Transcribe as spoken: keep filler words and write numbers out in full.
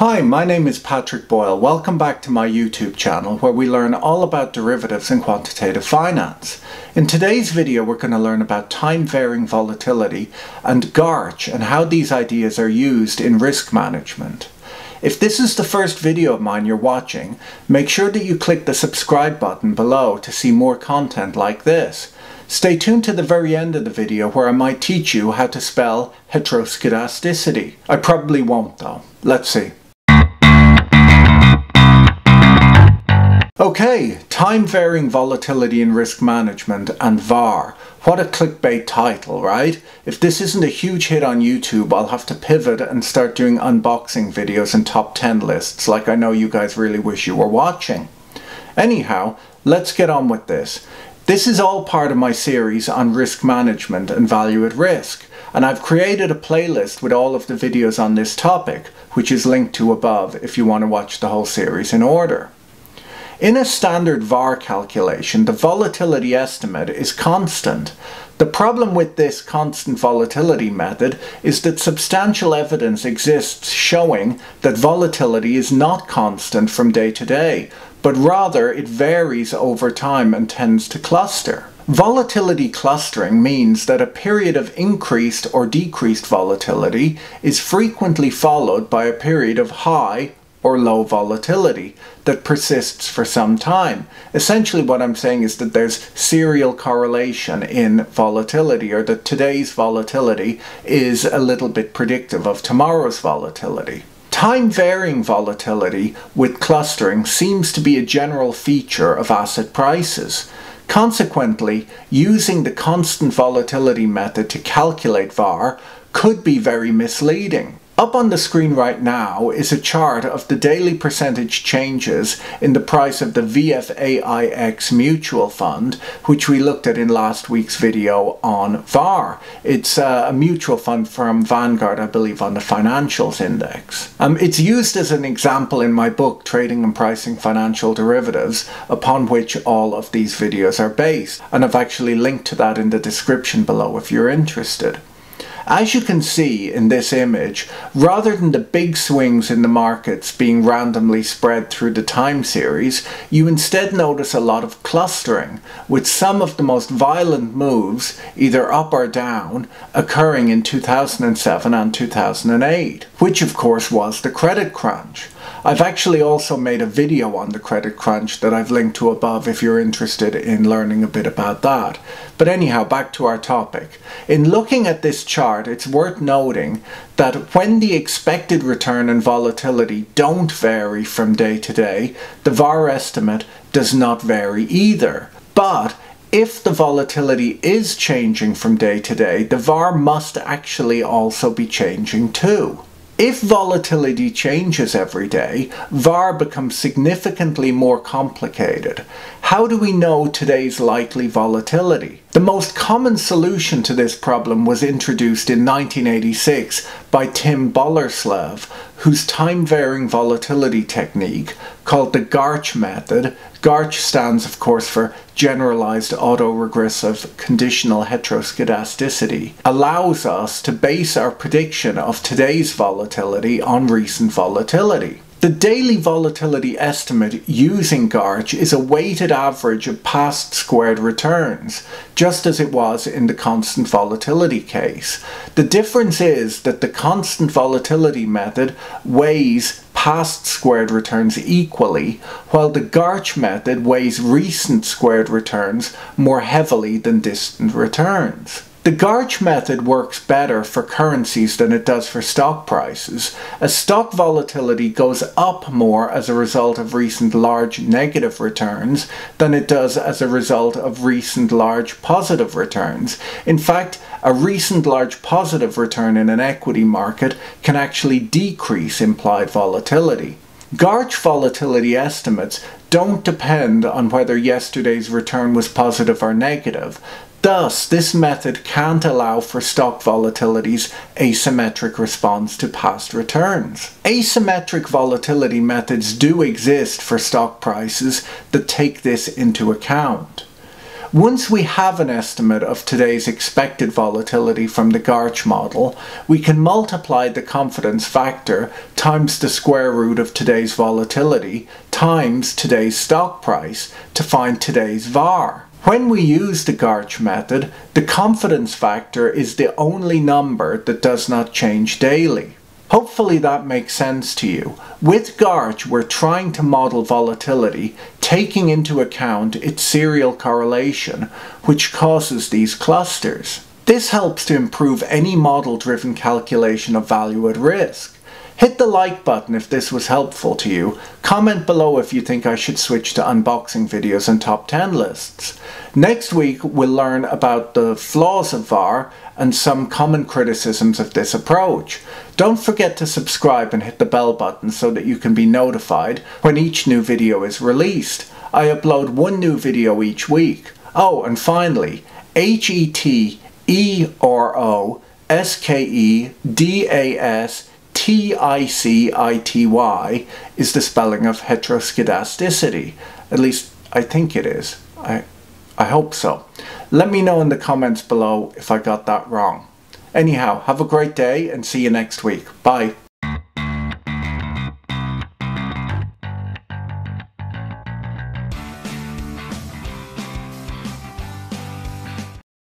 Hi, my name is Patrick Boyle. Welcome back to my YouTube channel where we learn all about derivatives and quantitative finance. In today's video we're going to learn about time-varying volatility and GARCH and how these ideas are used in risk management. If this is the first video of mine you're watching, make sure that you click the subscribe button below to see more content like this. Stay tuned to the very end of the video where I might teach you how to spell heteroskedasticity. I probably won't though. Let's see. Okay, time-varying volatility in risk management and V A R. What a clickbait title, right? If this isn't a huge hit on YouTube, I'll have to pivot and start doing unboxing videos and top ten lists like I know you guys really wish you were watching. Anyhow, let's get on with this. This is all part of my series on risk management and value at risk, and I've created a playlist with all of the videos on this topic, which is linked to above if you want to watch the whole series in order. In a standard V A R calculation, the volatility estimate is constant. The problem with this constant volatility method is that substantial evidence exists showing that volatility is not constant from day to day, but rather it varies over time and tends to cluster. Volatility clustering means that a period of increased or decreased volatility is frequently followed by a period of high or low volatility that persists for some time. Essentially what I'm saying is that there's serial correlation in volatility, or that today's volatility is a little bit predictive of tomorrow's volatility. Time-varying volatility with clustering seems to be a general feature of asset prices. Consequently, using the constant volatility method to calculate V A R could be very misleading. Up on the screen right now is a chart of the daily percentage changes in the price of the V F A I X mutual fund, which we looked at in last week's video on V A R. It's a mutual fund from Vanguard, I believe, on the financials index. Um, it's used as an example in my book, Trading and Pricing Financial Derivatives, upon which all of these videos are based, and I've actually linked to that in the description below if you're interested. As you can see in this image, rather than the big swings in the markets being randomly spread through the time series, you instead notice a lot of clustering, with some of the most violent moves, either up or down, occurring in two thousand seven and two thousand eight, which of course was the credit crunch. I've actually also made a video on the credit crunch that I've linked to above if you're interested in learning a bit about that. But anyhow, back to our topic. In looking at this chart, it's worth noting that when the expected return and volatility don't vary from day to day, the V A R estimate does not vary either. But if the volatility is changing from day to day, the V A R must actually also be changing too. If volatility changes every day, V A R becomes significantly more complicated. How do we know today's likely volatility? The most common solution to this problem was introduced in nineteen eighty-six by Tim Bollerslev, whose time-varying volatility technique, called the GARCH method — GARCH stands of course for generalized autoregressive conditional heteroskedasticity — allows us to base our prediction of today's volatility on recent volatility. The daily volatility estimate using GARCH is a weighted average of past squared returns, just as it was in the constant volatility case. The difference is that the constant volatility method weighs past squared returns equally, while the GARCH method weighs recent squared returns more heavily than distant returns. The GARCH method works better for currencies than it does for stock prices, as stock volatility goes up more as a result of recent large negative returns than it does as a result of recent large positive returns. In fact, a recent large positive return in an equity market can actually decrease implied volatility. GARCH volatility estimates don't depend on whether yesterday's return was positive or negative. Thus, this method can't allow for stock volatility's asymmetric response to past returns. Asymmetric volatility methods do exist for stock prices that take this into account. Once we have an estimate of today's expected volatility from the GARCH model, we can multiply the confidence factor times the square root of today's volatility times today's stock price to find today's V A R. When we use the GARCH method, the confidence factor is the only number that does not change daily. Hopefully that makes sense to you. With GARCH, we're trying to model volatility, taking into account its serial correlation, which causes these clusters. This helps to improve any model-driven calculation of value at risk. Hit the like button if this was helpful to you. Comment below if you think I should switch to unboxing videos and top ten lists. Next week, we'll learn about the flaws of V A R and some common criticisms of this approach. Don't forget to subscribe and hit the bell button so that you can be notified when each new video is released. I upload one new video each week. Oh, and finally, H E T E R O S K E D A S T I C I T Y is the spelling of heteroskedasticity. At least, I think it is. I, I hope so. Let me know in the comments below if I got that wrong. Anyhow, have a great day and see you next week. Bye.